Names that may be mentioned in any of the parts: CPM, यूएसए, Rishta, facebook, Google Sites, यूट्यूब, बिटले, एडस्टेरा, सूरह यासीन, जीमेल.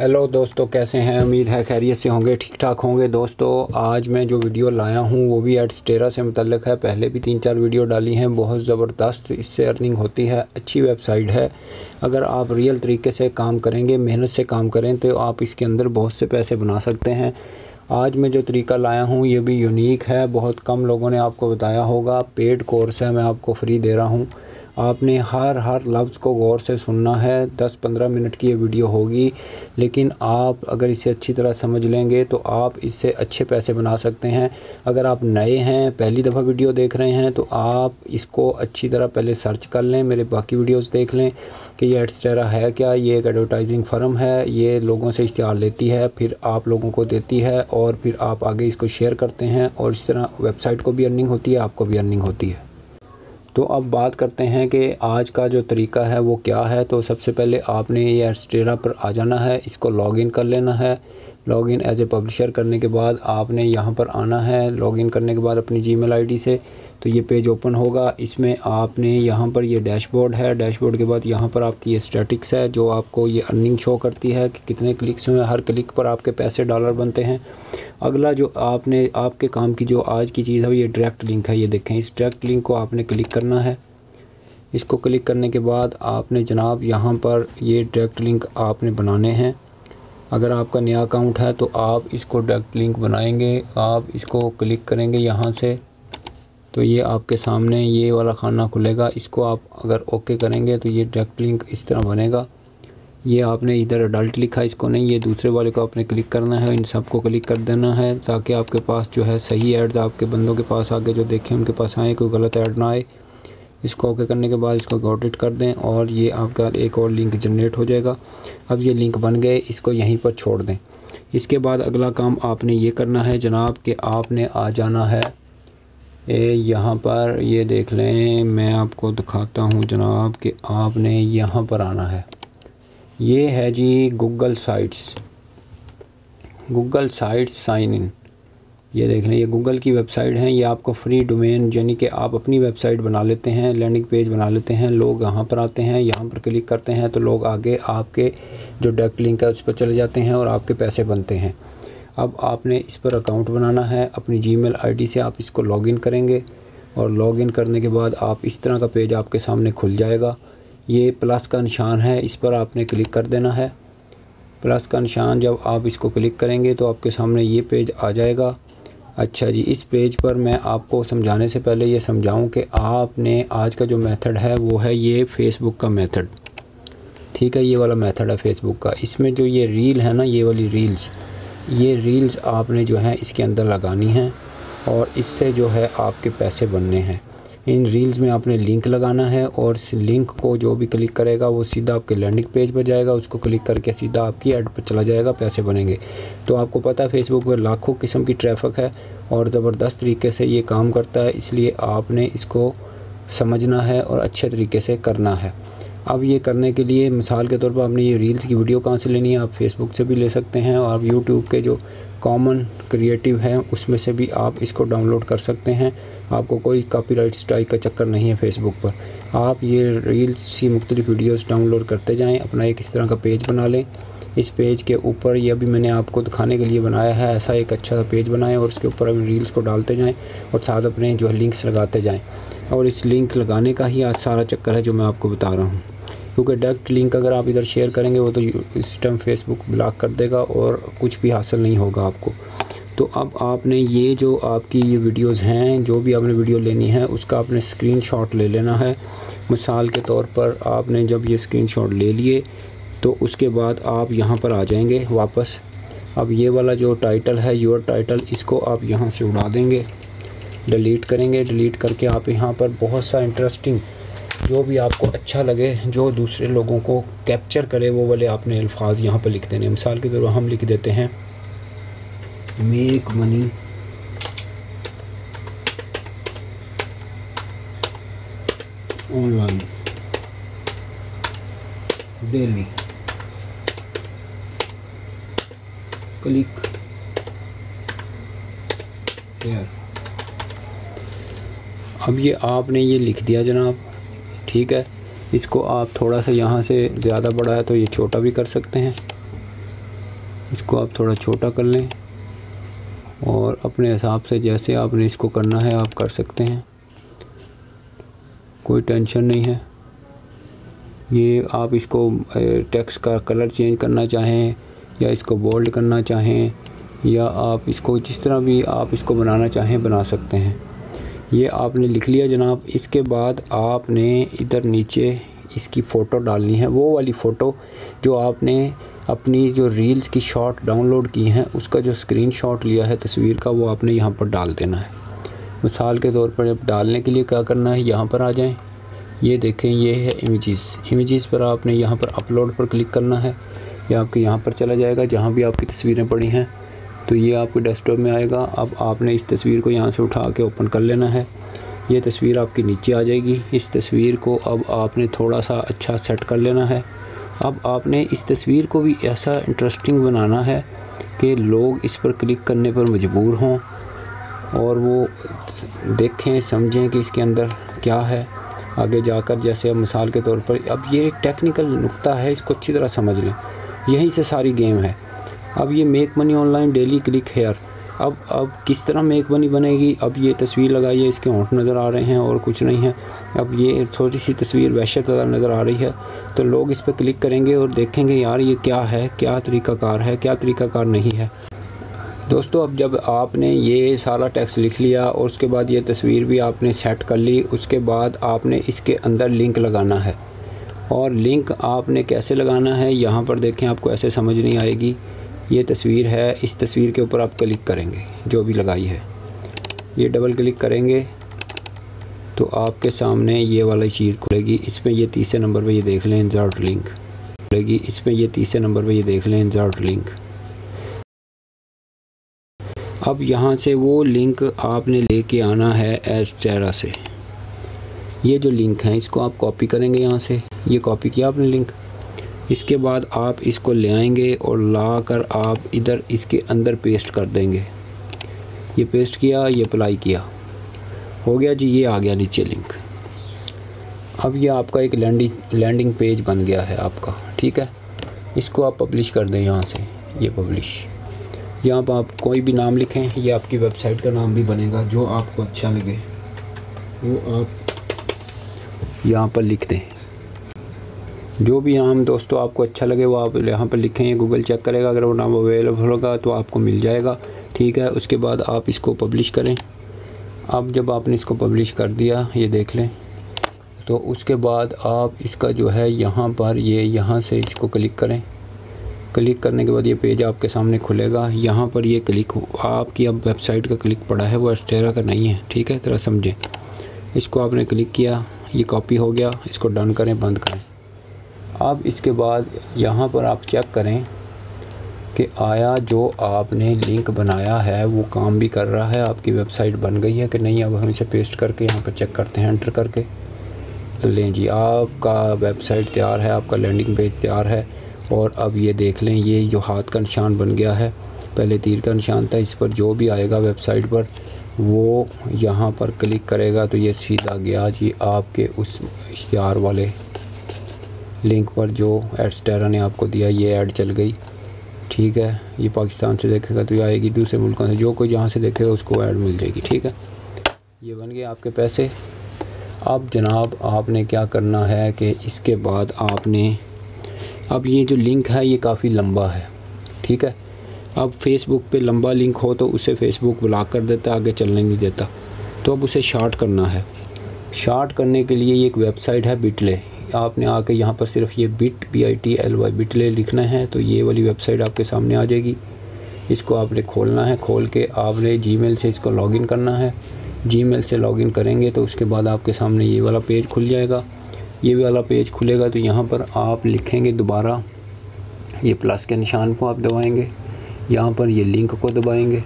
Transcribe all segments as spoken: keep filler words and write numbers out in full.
Hello दोस्तों, कैसे हैं? उम्मीद है खैरियत से होंगे, ठीक ठाक होंगे। दोस्तों आज मैं जो वीडियो लाया हूं वो भी एडस्टेरा से मुतल्लिक़ है। पहले भी तीन चार वीडियो डाली हैं, बहुत ज़बरदस्त इससे अर्निंग होती है। अच्छी वेबसाइट है, अगर आप रियल तरीके से काम करेंगे, मेहनत से काम करें तो आप इसके अंदर बहुत से पैसे बना सकते हैं। आज मैं जो तरीका लाया हूँ ये भी यूनिक है, बहुत कम लोगों ने आपको बताया होगा। पेड कोर्स है, मैं आपको फ्री दे रहा हूँ। आपने हर हर लफ्ज़ को गौर से सुनना है। दस पंद्रह मिनट की ये वीडियो होगी, लेकिन आप अगर इसे अच्छी तरह समझ लेंगे तो आप इससे अच्छे पैसे बना सकते हैं। अगर आप नए हैं, पहली दफ़ा वीडियो देख रहे हैं, तो आप इसको अच्छी तरह पहले सर्च कर लें, मेरे बाकी वीडियोस देख लें कि ये एडस्टेरा है क्या। ये एक एडवर्टाइजिंग फर्म है, ये लोगों से इश्तिहार लेती है, फिर आप लोगों को देती है और फिर आप आगे इसको शेयर करते हैं और इस तरह वेबसाइट को भी अर्निंग होती है, आपको भी अर्निंग होती है। तो अब बात करते हैं कि आज का जो तरीका है वो क्या है। तो सबसे पहले आपने ये एडस्टेरा पर आ जाना है, इसको लॉगिन कर लेना है। लॉगिन एज ए पब्लिशर करने के बाद आपने यहाँ पर आना है। लॉगिन करने के बाद अपनी जीमेल आईडी से तो ये पेज ओपन होगा। इसमें आपने यहाँ पर ये डैशबोर्ड है, डैशबोर्ड के बाद यहाँ पर आपकी ये स्टैटिक्स है जो आपको ये अर्निंग शो करती है कि कितने क्लिक्स हुए, हर क्लिक पर आपके पैसे डॉलर बनते हैं। अगला जो आपने आपके काम की जो आज की चीज़ है ये डायरेक्ट लिंक है। ये देखें, इस डायरेक्ट लिंक को आपने क्लिक करना है। इसको क्लिक करने के बाद आपने जनाब यहाँ पर ये डायरेक्ट लिंक आपने बनाने हैं। अगर आपका नया अकाउंट है तो आप इसको डायरेक्ट लिंक बनाएंगे। आप इसको क्लिक करेंगे यहाँ से तो ये आपके सामने ये वाला खाना खुलेगा। इसको आप अगर ओके करेंगे तो ये डायरेक्ट लिंक इस तरह बनेगा। ये आपने इधर अडल्ट लिखा, इसको नहीं, ये दूसरे वाले को आपने क्लिक करना है। इन सब को क्लिक कर देना है ताकि आपके पास जो है सही एड्स आपके बंदों के पास आगे जो देखें उनके पास आए, कोई गलत ऐड ना आए। इसको ओके करने के बाद इसको गॉटिट कर दें और ये आपका एक और लिंक जनरेट हो जाएगा। अब ये लिंक बन गए, इसको यहीं पर छोड़ दें। इसके बाद अगला काम आपने ये करना है जनाब कि आपने आ जाना है ए यहाँ पर, ये देख लें, मैं आपको दिखाता हूँ जनाब कि आपने यहाँ पर आना है। ये है जी Google sites, Google sites sign in. ये देख लें, ये गूगल की वेबसाइट हैं। ये आपको फ्री डोमेन यानी कि आप अपनी वेबसाइट बना लेते हैं, लैंडिंग पेज बना लेते हैं। लोग यहाँ पर आते हैं, यहाँ पर क्लिक करते हैं तो लोग आगे आपके जो डायरेक्ट लिंक है उस पर चले जाते हैं और आपके पैसे बनते हैं। अब आपने इस पर अकाउंट बनाना है। अपनी जीमेल आईडी से आप इसको लॉगिन करेंगे और लॉगिन करने के बाद आप इस तरह का पेज आपके सामने खुल जाएगा। ये प्लस का निशान है, इस पर आपने क्लिक कर देना है। प्लस का निशान, जब आप इसको क्लिक करेंगे तो आपके सामने ये पेज आ जाएगा। अच्छा जी, इस पेज पर मैं आपको समझाने से पहले ये समझाऊं कि आपने आज का जो मेथड है वो है ये फेसबुक का मेथड। ठीक है, ये वाला मेथड है फेसबुक का। इसमें जो ये रील है ना, ये वाली रील्स, ये रील्स आपने जो है इसके अंदर लगानी है और इससे जो है आपके पैसे बनने हैं। इन रील्स में आपने लिंक लगाना है और इस लिंक को जो भी क्लिक करेगा वो सीधा आपके लैंडिंग पेज पर जाएगा। उसको क्लिक करके सीधा आपकी ऐड पर चला जाएगा, पैसे बनेंगे। तो आपको पता है फेसबुक पर लाखों किस्म की ट्रैफिक है और ज़बरदस्त तरीके से ये काम करता है, इसलिए आपने इसको समझना है और अच्छे तरीके से करना है। अब ये करने के लिए मिसाल के तौर पर आपने ये रील्स की वीडियो कहाँ से लेनी है, आप फेसबुक से भी ले सकते हैं और आप यूट्यूब के जो कॉमन क्रिएटिव हैं उसमें से भी आप इसको डाउनलोड कर सकते हैं। आपको कोई कॉपीराइट स्ट्राइक का चक्कर नहीं है फेसबुक पर। आप ये रील्स सी मुख्तलिफ वीडियोस डाउनलोड करते जाएं, अपना एक इस तरह का पेज बना लें। इस पेज के ऊपर यह भी मैंने आपको दिखाने के लिए बनाया है, ऐसा एक अच्छा सा पेज बनाएं और उसके ऊपर अभी रील्स को डालते जाएं और साथ अपने जो है लिंक्स लगाते जाएँ। और इस लिंक लगाने का ही आज सारा चक्कर है जो मैं आपको बता रहा हूँ, क्योंकि डायरेक्ट लिंक अगर आप इधर शेयर करेंगे वो तो इस टाइम फेसबुक ब्लॉक कर देगा और कुछ भी हासिल नहीं होगा आपको। तो अब आपने ये जो आपकी ये वीडियोस हैं, जो भी आपने वीडियो लेनी है उसका आपने स्क्रीनशॉट ले लेना है। मिसाल के तौर पर आपने जब ये स्क्रीनशॉट ले लिए तो उसके बाद आप यहाँ पर आ जाएंगे वापस। अब ये वाला जो टाइटल है, योर टाइटल, इसको आप यहाँ से उड़ा देंगे, डिलीट करेंगे। डिलीट करके आप यहाँ पर बहुत सा इंटरेस्टिंग जो भी आपको अच्छा लगे, जो दूसरे लोगों को कैप्चर करे, वो वाले आपने अल्फाज यहाँ पर लिख देने। मिसाल के तौर पर हम लिख देते हैं make money online daily, click here. अब ये आपने ये लिख दिया जनाब, ठीक है। इसको आप थोड़ा सा यहाँ से ज़्यादा बड़ा है तो ये छोटा भी कर सकते हैं, इसको आप थोड़ा छोटा कर लें और अपने हिसाब से जैसे आपने इसको करना है आप कर सकते हैं, कोई टेंशन नहीं है। ये आप इसको टेक्स्ट का कलर चेंज करना चाहें या इसको बोल्ड करना चाहें या आप इसको जिस तरह भी आप इसको बनाना चाहें बना सकते हैं। ये आपने लिख लिया जनाब। इसके बाद आपने इधर नीचे इसकी फ़ोटो डालनी है, वो वाली फ़ोटो जो आपने अपनी जो रील्स की शॉट डाउनलोड की हैं उसका जो स्क्रीनशॉट लिया है तस्वीर का, वो आपने यहाँ पर डाल देना है। मिसाल के तौर पर अब डालने के लिए क्या करना है, यहाँ पर आ जाएं। ये देखें, ये है इमेजेस। इमेजेस पर आपने यहाँ पर अपलोड पर क्लिक करना है। ये आपके यहाँ पर चला जाएगा जहाँ भी आपकी तस्वीरें पड़ी हैं, तो ये आपके डेस्कटॉप में आएगा। अब आपने इस तस्वीर को यहाँ से उठा के ओपन कर लेना है। ये तस्वीर आपके नीचे आ जाएगी। इस तस्वीर को अब आपने थोड़ा सा अच्छा सेट कर लेना है। अब आपने इस तस्वीर को भी ऐसा इंटरेस्टिंग बनाना है कि लोग इस पर क्लिक करने पर मजबूर हों और वो देखें, समझें कि इसके अंदर क्या है आगे जाकर। जैसे अब मिसाल के तौर पर, अब ये टेक्निकल नुक्ता है, इसको अच्छी तरह समझ लें, यहीं से सारी गेम है। अब ये make money online daily click here, अब अब किस तरह मेक मनी बनेगी। अब ये तस्वीर लगाइए, इसके होंठ नज़र आ रहे हैं और कुछ नहीं है। अब ये थोड़ी सी तस्वीर वहशत अदा नज़र आ रही है, तो लोग इस पर क्लिक करेंगे और देखेंगे यार ये क्या है, क्या तरीक़ाकार है, क्या तरीक़ाकार नहीं है। दोस्तों, अब जब आपने ये सारा टेक्स्ट लिख लिया और उसके बाद ये तस्वीर भी आपने सेट कर ली, उसके बाद आपने इसके अंदर लिंक लगाना है। और लिंक आपने कैसे लगाना है, यहाँ पर देखें, आपको ऐसे समझ नहीं आएगी। ये तस्वीर है, इस तस्वीर के ऊपर आप क्लिक करेंगे जो भी लगाई है, ये डबल क्लिक करेंगे तो आपके सामने ये वाली चीज़ खुलेगी। इसमें ये तीसरे नंबर पे ये देख लें इंसर्ट लिंक खुलेगी। इसमें ये तीसरे नंबर पे ये देख लें इंसर्ट लिंक। अब यहाँ से वो लिंक आपने लेके आना है एडस्टेरा से। ये जो लिंक है इसको आप कॉपी करेंगे यहाँ से। ये कॉपी किया आपने लिंक। इसके बाद आप इसको ले आएंगे और ला कर आप इधर इसके अंदर पेस्ट कर देंगे। ये पेस्ट किया, ये अप्लाई किया, हो गया जी, ये आ गया नीचे लिंक। अब ये आपका एक लैंडिंग लैंडिंग पेज बन गया है आपका, ठीक है। इसको आप पब्लिश कर दें यहाँ से, ये पब्लिश। यहाँ पर आप कोई भी नाम लिखें, ये आपकी वेबसाइट का नाम भी बनेगा, जो आपको अच्छा लगे वो आप यहाँ पर लिख दें। जो भी नाम दोस्तों आपको अच्छा लगे वो आप यहाँ पर लिखें। गूगल चेक करेगा, अगर वो नाम अवेलेबल होगा तो आपको मिल जाएगा, ठीक है। उसके बाद आप इसको पब्लिश करें। अब जब आपने इसको पब्लिश कर दिया, ये देख लें, तो उसके बाद आप इसका जो है यहाँ पर ये यहाँ से इसको क्लिक करें। क्लिक करने के बाद ये पेज आपके सामने खुलेगा। यहाँ पर ये क्लिक आपकी अब वेबसाइट का क्लिक पड़ा है, वो एडस्टेरा का नहीं है, ठीक है, तरह समझें। इसको आपने क्लिक किया, ये कॉपी हो गया, इसको डन करें, बंद करें। अब इसके बाद यहाँ पर आप चेक करें कि आया जो आपने लिंक बनाया है वो काम भी कर रहा है, आपकी वेबसाइट बन गई है कि नहीं। अब हम इसे पेस्ट करके यहाँ पर चेक करते हैं, एंटर करके। तो लें जी, आपका वेबसाइट तैयार है, आपका लैंडिंग पेज तैयार है। और अब ये देख लें, ये जो हाथ का निशान बन गया है, पहले तीर का निशान था, इस पर जो भी आएगा वेबसाइट पर वो यहाँ पर क्लिक करेगा तो ये सीधा गया जी आपके उस इश्तिहार वाले लिंक पर जो एडस्टेरा ने आपको दिया। ये ऐड चल गई, ठीक है। ये पाकिस्तान से देखेगा तो ये आएगी, दूसरे मुल्कों से जो कोई जहाँ से देखेगा उसको ऐड मिल जाएगी, ठीक है। ये बन गए आपके पैसे। अब जनाब आपने क्या करना है कि इसके बाद आपने, अब ये जो लिंक है ये काफ़ी लंबा है, ठीक है। अब फेसबुक पे लंबा लिंक हो तो उसे फेसबुक ब्लॉक कर देता है, आगे चलने नहीं देता। तो अब उसे शॉर्ट करना है। शॉर्ट करने के लिए ये एक वेबसाइट है बिटले। आपने आके यहाँ पर सिर्फ ये bit B I T L Y बिटले लिखना है तो ये वाली वेबसाइट आपके सामने आ जाएगी। इसको आपने खोलना है। खोल के आपने जीमेल से इसको लॉगिन करना है। जीमेल से लॉगिन करेंगे तो उसके बाद आपके सामने ये वाला पेज खुल जाएगा। ये वाला पेज खुलेगा तो यहाँ पर आप लिखेंगे दोबारा, ये प्लस के निशान को आप दबाएंगे, यहाँ पर ये लिंक को दबाएंगे।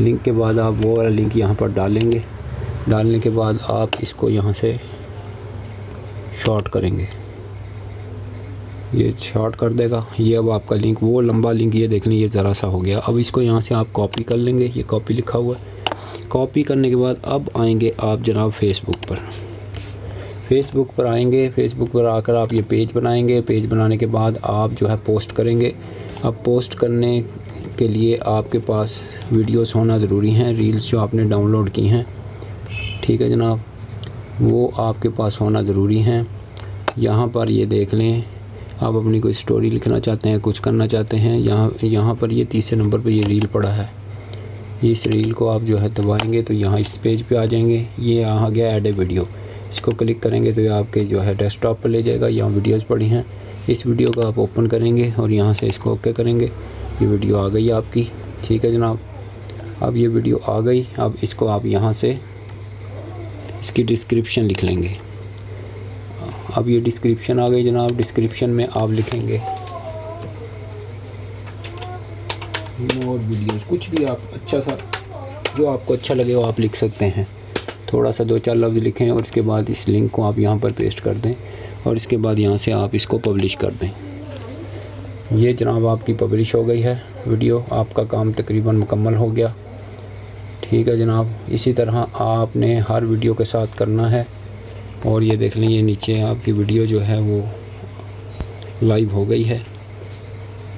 लिंक के बाद आप वो वाला लिंक यहाँ पर डालेंगे। डालने के बाद आप इसको यहाँ से शॉर्ट करेंगे, ये शॉर्ट कर देगा। ये अब आपका लिंक, वो लंबा लिंक ये देख लें, ये ज़रा सा हो गया। अब इसको यहाँ से आप कॉपी कर लेंगे, ये कॉपी लिखा हुआ है। कॉपी करने के बाद अब आएंगे आप जनाब फेसबुक पर। फेसबुक पर आएंगे। फेसबुक पर आकर आप ये पेज बनाएंगे। पेज बनाने के बाद आप जो है पोस्ट करेंगे। अब पोस्ट करने के लिए आपके पास वीडियोस होना ज़रूरी हैं। रील्स जो आपने डाउनलोड की हैं, ठीक है जनाब, वो आपके पास होना ज़रूरी हैं। यहाँ पर ये देख लें, आप अपनी कोई स्टोरी लिखना चाहते हैं, कुछ करना चाहते हैं, यहाँ यहाँ पर ये तीसरे नंबर पे ये रील पड़ा है। इस रील को आप जो है दबाएंगे तो यहाँ इस पेज पे आ जाएंगे। ये यहाँ आ गया ऐड ए वीडियो, इसको क्लिक करेंगे तो ये आपके जो है डेस्कटॉप पर ले जाएगा। यहाँ वीडियोज़ पड़ी हैं, इस वीडियो को आप ओपन करेंगे और यहाँ से इसको ओके करेंगे। ये वीडियो आ गई आपकी, ठीक है जनाब। अब ये वीडियो आ गई, अब इसको आप यहाँ से इसकी डिस्क्रिप्शन लिख लेंगे। अब ये डिस्क्रिप्शन आ गई जनाब, डिस्क्रिप्शन में आप लिखेंगे मोर वीडियोस, कुछ भी आप अच्छा सा जो आपको अच्छा लगे वो आप लिख सकते हैं। थोड़ा सा दो चार लफ्ज़ लिखें और इसके बाद इस लिंक को आप यहाँ पर पेस्ट कर दें और इसके बाद यहाँ से आप इसको पब्लिश कर दें। ये जनाब आपकी पब्लिश हो गई है वीडियो, आपका काम तकरीबन मुकम्मल हो गया, ठीक है जनाब। इसी तरह आपने हर वीडियो के साथ करना है। और ये देख लें, ये नीचे आपकी वीडियो जो है वो लाइव हो गई है,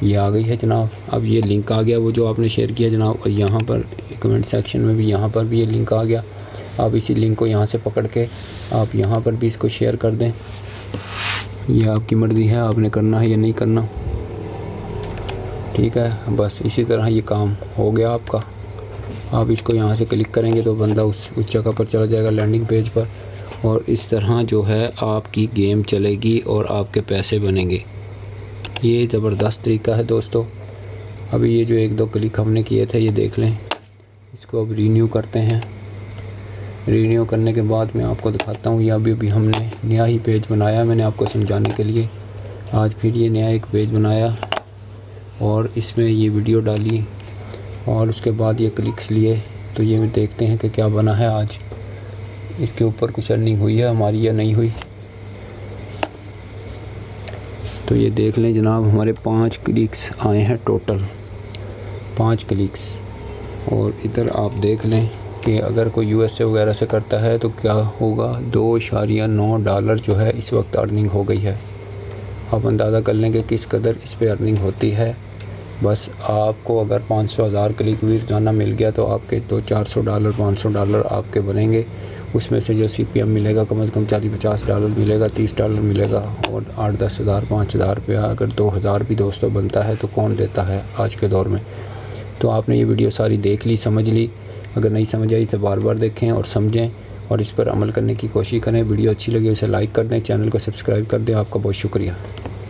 ये आ गई है जनाब। अब ये लिंक आ गया वो जो आपने शेयर किया जनाब, और यहाँ पर कमेंट सेक्शन में भी यहाँ पर भी ये लिंक आ गया। आप इसी लिंक को यहाँ से पकड़ के आप यहाँ पर भी इसको शेयर कर दें। ये आपकी मर्ज़ी है, आपने करना है या नहीं करना, ठीक है। बस इसी तरह ये काम हो गया आपका। आप इसको यहाँ से क्लिक करेंगे तो बंदा उस उस जगह पर चला जाएगा, लैंडिंग पेज पर। और इस तरह जो है आपकी गेम चलेगी और आपके पैसे बनेंगे। ये ज़बरदस्त तरीका है दोस्तों। अभी ये जो एक दो क्लिक हमने किए थे ये देख लें, इसको अब रीन्यू करते हैं। रीन्यू करने के बाद मैं आपको दिखाता हूँ। ये अभी अभी हमने नया ही पेज बनाया, मैंने आपको समझाने के लिए आज फिर ये नया एक पेज बनाया और इसमें ये वीडियो डाली और उसके बाद ये क्लिक्स लिए। तो ये भी देखते हैं कि क्या बना है आज, इसके ऊपर कुछ अर्निंग हुई है हमारी या नहीं हुई। तो ये देख लें जनाब, हमारे पाँच क्लिक्स आए हैं टोटल, पाँच क्लिक्स। और इधर आप देख लें कि अगर कोई यूएसए वगैरह से करता है तो क्या होगा, दो इशारिया नौ डॉलर जो है इस वक्त अर्निंग हो गई है। आप अंदाज़ा कर लें कि किस कदर इस पर अर्निंग होती है। बस आपको अगर पाँच सौ हज़ार क्लिक भी रोज़ाना मिल गया तो आपके दो चार सौ डॉलर पाँच सौ डॉलर आपके बनेंगे। उसमें से जो सीपीएम मिलेगा कम से कम चालीस पचास डॉलर मिलेगा, तीस डॉलर मिलेगा और आठ दस हज़ार पाँच हज़ार रुपया, अगर दो हज़ार भी दोस्तों बनता है तो कौन देता है आज के दौर में। तो आपने ये वीडियो सारी देख ली, समझ ली। अगर नहीं समझ आई तो बार बार देखें और समझें और इस पर अमल करने की कोशिश करें। वीडियो अच्छी लगी उसे लाइक कर दें, चैनल को सब्सक्राइब कर दें। आपका बहुत शुक्रिया।